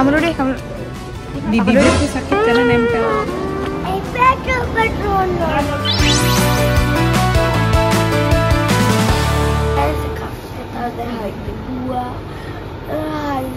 kamu dulu deh, kamu Bibi aku sakit karena nempel.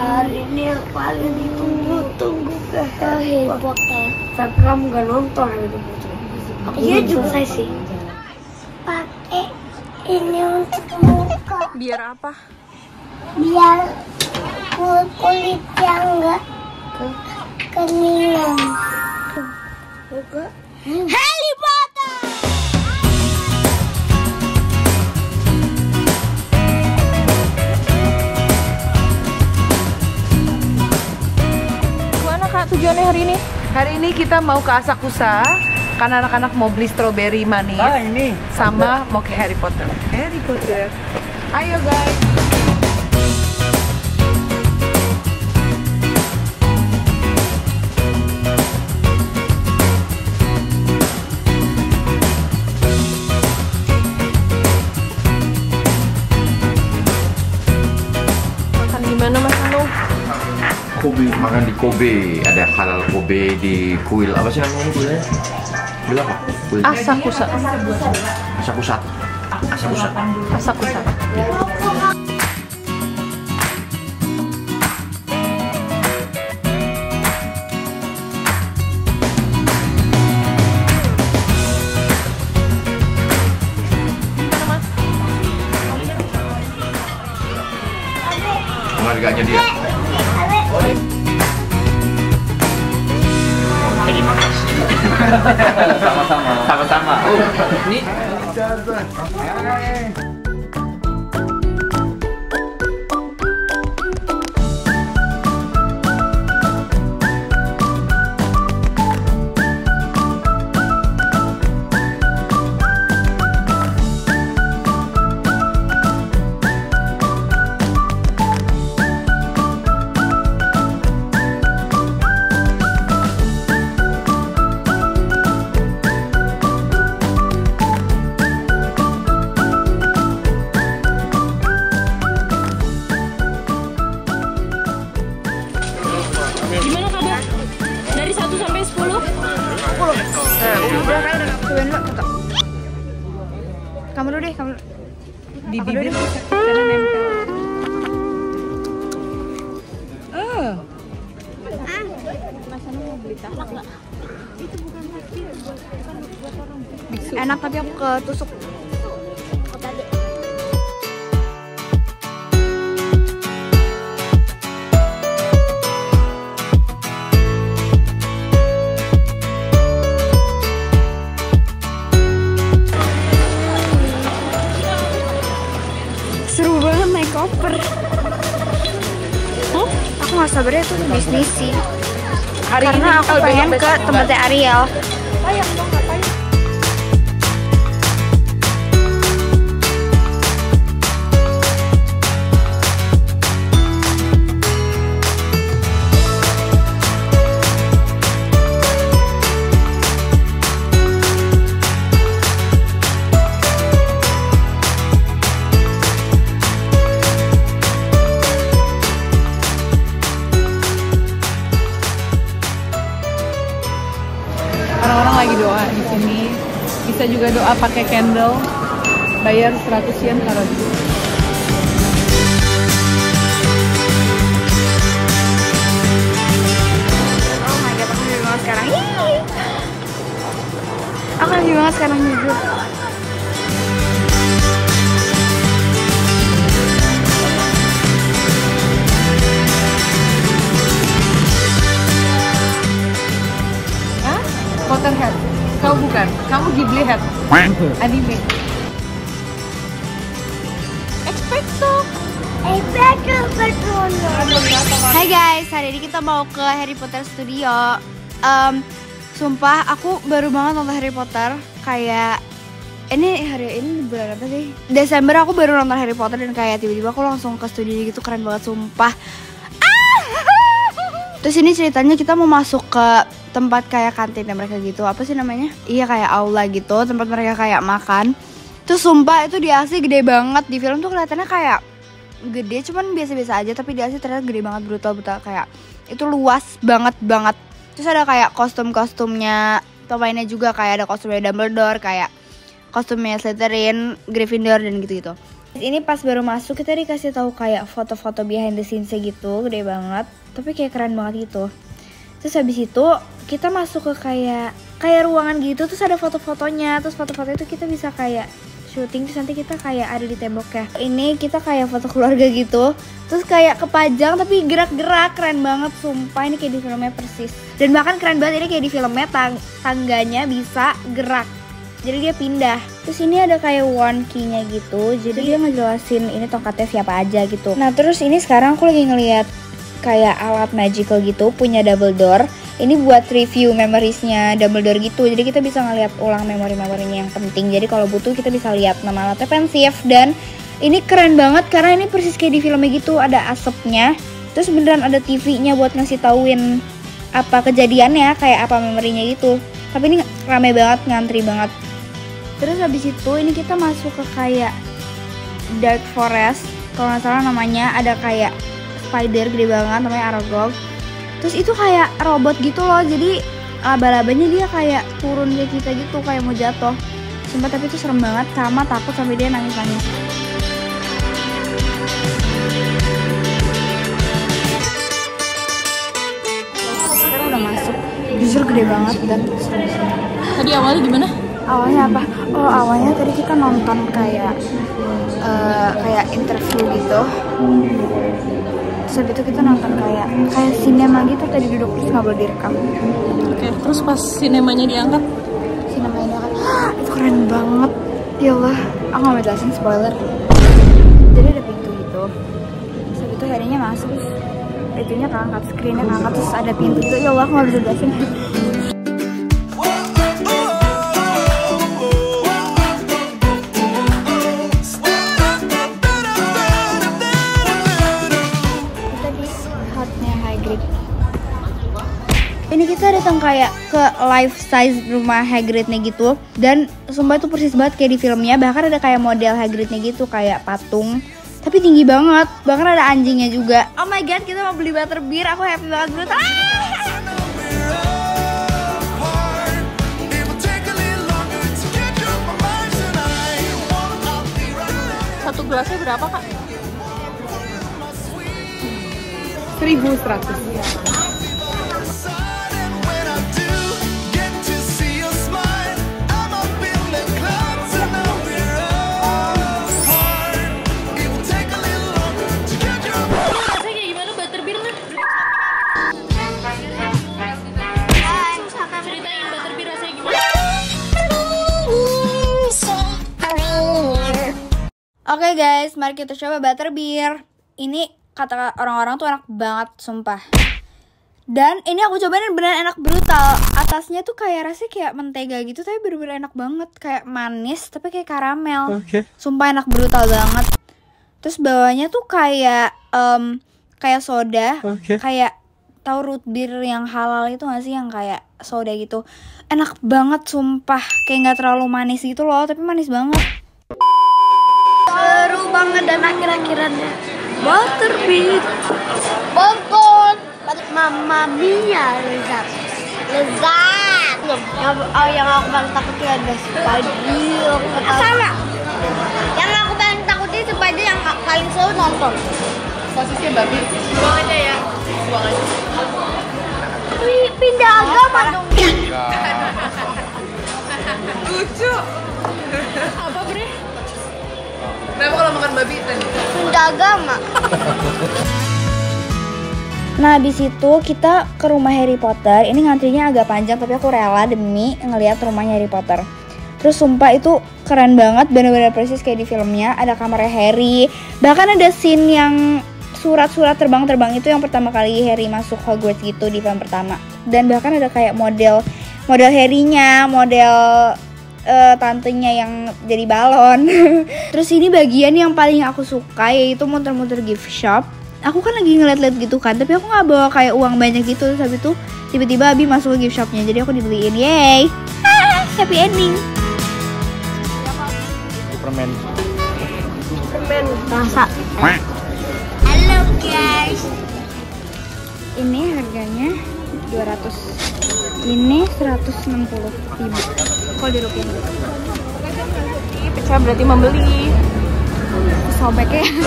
Hari ini yang paling ditunggu-tunggu ke Harry Potter. Tapi kamu gak nonton Harry Potter. Iya juga sih. Pakai ini untuk muka. Biar apa? Biar kulitnya enggak keningan. Harry Potter. Gimana Kak tujuannya hari ini? Hari ini kita mau ke Asakusa karena anak-anak mau beli strawberry manis. Ah, ini sama mau ke Harry Potter. Harry Potter. Ayo guys. Kobe, makan di Kobe, ada halal Kobe di kuil, apa sih namanya kuilnya? Bilang apa? Kuil Asakusa. Asakusa. Asakusa. Asakusa. Harganya dia. Sama-sama. Sama-sama. Ini. Kamu dulu deh, kamu Bibi dulu deh, karena nempel. Enak tapi aku ketusuk. Koper, huh? Aku nggak sabar ya tuh bisnis sih. Karena aku pengen ke tempatnya Ariel. Kita juga doa pakai candle, bayar 100 yen kalau gitu. Oh my god, aku lagi banget sekarang. Hii. Aku lagi banget sekarang jujur. Hah? Potterhead? Kau bukan, kamu Ghibli head. Anime. Expecto. Hai guys, hari ini kita mau ke Harry Potter Studio. Sumpah, aku baru banget nonton Harry Potter. Kayak ini hari ini bulan apa sih? Desember aku baru nonton Harry Potter dan kayak tiba-tiba aku langsung ke studio gitu, keren banget sumpah. Terus ini ceritanya kita mau masuk ke tempat kayak kantinnya mereka gitu, apa sih namanya? Iya kayak aula gitu, tempat mereka kayak makan. Terus sumpah itu dia asli gede banget, di film tuh kelihatannya kayak gede cuman biasa-biasa aja, tapi di Asia ternyata gede banget, brutal-brutal, kayak itu luas banget. Terus ada kayak kostum-kostumnya pemainnya juga, kayak ada kostumnya Dumbledore, kayak kostumnya Slytherin, Gryffindor, dan gitu-gitu. Ini pas baru masuk kita dikasih tahu kayak foto-foto behind the scenes gitu, gede banget, tapi kayak keren banget gitu. Terus habis itu kita masuk ke kayak ruangan gitu, terus ada foto-fotonya, terus foto-foto itu kita bisa kayak syuting, terus nanti kita kayak ada di temboknya. Ini kita kayak foto keluarga gitu, terus kayak kepajang tapi gerak-gerak, keren banget sumpah, ini kayak di filmnya persis. Dan bahkan keren banget, ini kayak di filmnya tangganya bisa gerak, jadi dia pindah. Terus ini ada kayak one key-nya gitu, jadi dia ngejelasin ini tongkatnya siapa aja gitu. Nah terus ini sekarang aku lagi ngeliat kayak alat magical gitu punya Dumbledore. Ini buat review memoriesnya Dumbledore gitu, jadi kita bisa ngeliat ulang memori-memorinya yang penting. Jadi kalau butuh kita bisa lihat. Nama alatnya Pensieve, dan ini keren banget karena ini persis kayak di filmnya gitu, ada asapnya. Terus beneran ada TV-nya buat ngasih tauin apa kejadiannya, kayak apa memorinya gitu. Tapi ini rame banget, ngantri banget. Terus habis itu ini kita masuk ke kayak Dark Forest, kalau nggak salah namanya. Ada kayak spider gede banget namanya Aragog. Terus itu kayak robot gitu loh, jadi laba-labanya dia kayak turun ke kita gitu, kayak mau jatuh. Sumpah tapi itu serem banget, sama takut sampai dia nangis-nangis. Sekarang udah masuk, jujur gede banget dan serem banget. Tadi awalnya gimana? Awalnya apa? Oh awalnya tadi kita nonton kayak interview gitu. Terus habis itu kita nonton kayak sinema gitu, tadi duduk terus nggak boleh direkam. Oke, terus pas sinemanya diangkat? Sinemanya diangkat, itu keren banget. Ya Allah, aku nggak mau jelasin, spoiler. Jadi ada pintu gitu, terus habis itu Harry-nya masuk, pintunya keangkat, screen-nya keangkat, terus ada pintu gitu. Ya Allah, aku nggak bisa jelasin. Ini kita datang kayak ke life size rumah Hagridnya gitu, dan sumpah itu persis banget kayak di filmnya. Bahkan ada kayak model Hagridnya gitu, kayak patung, tapi tinggi banget. Bahkan ada anjingnya juga. Oh my god, kita mau beli butterbeer, aku happy banget bro. Satu gelasnya berapa kak? 1.100. Oke guys, mari kita coba butterbeer. Ini kata orang-orang tuh enak banget, sumpah. Dan ini aku cobain, beneran enak brutal. Atasnya tuh kayak rasanya kayak mentega gitu, tapi bener-bener enak banget. Kayak manis, tapi kayak karamel. Okay. Sumpah enak brutal banget. Terus bawahnya tuh kayak kayak soda, okay. Kayak tau root beer yang halal itu gak sih, yang kayak soda gitu. Enak banget sumpah, kayak gak terlalu manis gitu loh, tapi manis banget. Seru banget, dan akhir-akhirannya butterbeer bonbon, mamma mia, lezat. Yang aku paling takutnya ada spider. Sama yang aku paling takutnya spider, yang paling seru nonton posisinya babi. Buang aja ya, buang aja. Wih, pindah agama dong. Lucu. Apa bre? Kenapa kalau makan babi itu? Pindah agama. Nah, abis itu kita ke rumah Harry Potter. Ini ngantrinya agak panjang, tapi aku rela demi ngelihat rumahnya Harry Potter. Terus sumpah itu keren banget, bener-bener persis kayak di filmnya. Ada kamarnya Harry, bahkan ada scene yang surat-surat terbang-terbang itu yang pertama kali Harry masuk Hogwarts gitu di film pertama. Dan bahkan ada kayak model Harry-nya, model tantenya yang jadi balon. Terus ini bagian yang paling aku suka, yaitu muter-muter gift shop. Aku kan lagi ngeliat-liat gitu kan, tapi aku nggak bawa kayak uang banyak gitu. Terus habis itu tiba-tiba Abi masuk ke gift shopnya, jadi aku dibeliin, yay. Happy ending. Permen rasa guys. Ini harganya 200. Ini 160.000. Kalau dirupiah pecah berarti membeli. Sobek ya. Itu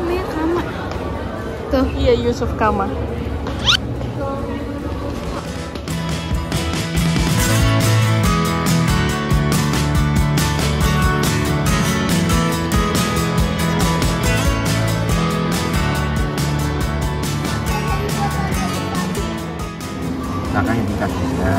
namanya kama. Tuh, iya Yusuf kama. Kakak yang dikasihnya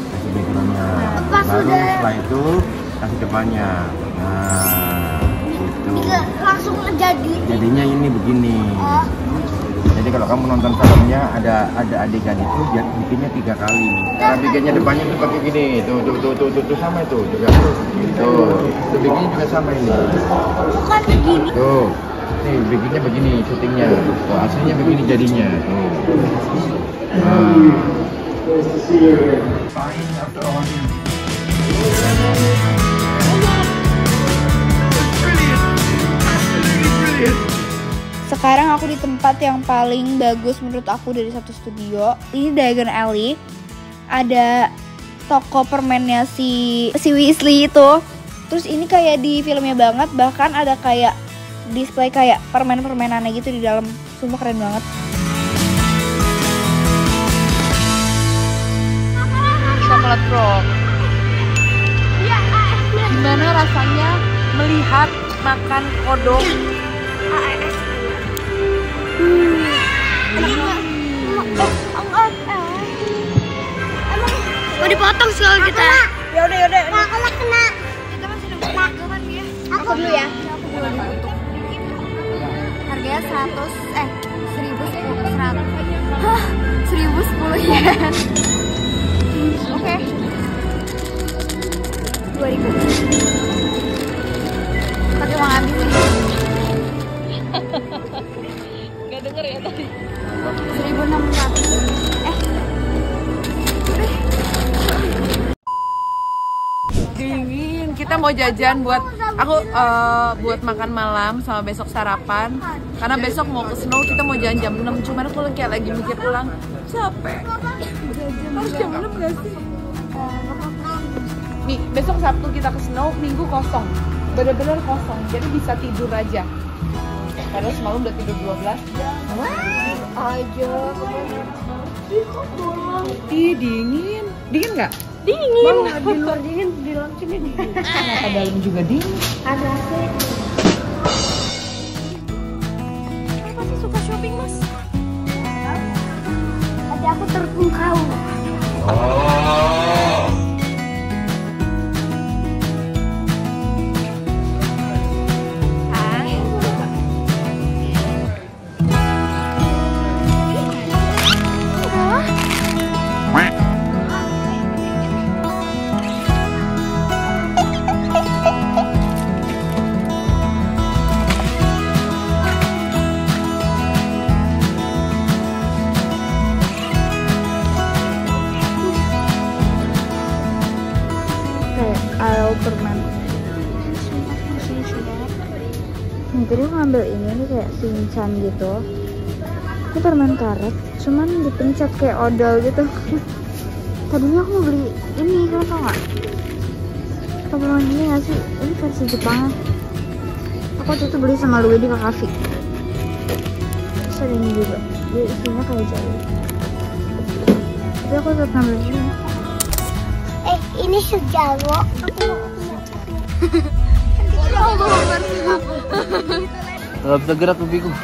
kasih backgroundnya, baru setelah itu kasih depannya. Nah gitu langsung jadi jadinya ini begini. Jadi kalau kamu nonton filmnya ada adegan itu jadi bikinnya 3 kali. Nah, bikinnya depannya tuh pakai gini tuh sama itu juga tuh bikinnya juga sama ini bukan begini tuh. Nih, bikinnya begini, syutingnya. Oh, aslinya begini jadinya. Sekarang aku di tempat yang paling bagus menurut aku dari satu studio. Ini Diagon Alley. Ada toko permennya si Weasley itu. Terus ini kayak di filmnya banget, bahkan ada kayak display kayak permen-permenannya gitu di dalam. Sumpah keren banget. Coklat rock. Gimana rasanya melihat makan kodok? Mau dipotong sih kalau kita. Yaudah. Kalau kena. Kita masih nungguan ya. Aku dulu ya. Harganya 1.010 yen. Oke. 2.000. Pakai uang habis sih. Gak denger ya tadi. 1.600. Dingin. Kita mau jajan buat buat makan malam sama besok sarapan. Karena besok mau ke Snow, kita mau jalan jam 6. Cuman aku kayak lagi mikir pulang, capek. Harus jam 6 gak sih? Nih, besok Sabtu kita ke Snow, Minggu kosong. Bener-bener kosong, jadi bisa tidur aja. Karena semalam udah tidur 12 jam. Aja. Ih, dingin. Dingin gak? Dingin. Bang, di luar dingin, di dalam sini dingin. Ternyata dalam juga dingin. Ada AC. Kenapa sih suka shopping, Mas? Tadi aku terpukau. Oh. Jadi aku ngambil ini kayak sinchan gitu. Ini permen karet, cuman dipencet kayak odol gitu. Tadinya aku mau beli ini, kamu tau gak? Permen ini gak sih? Ini versi Jepang. Aku waktu itu beli sama Louie di Kakafi. Terus ada ini juga, jadi isinya kayak jari. Tapi aku tetap ngambil ini. Ini sejauh. Aku mau Lab segera tuh bingung.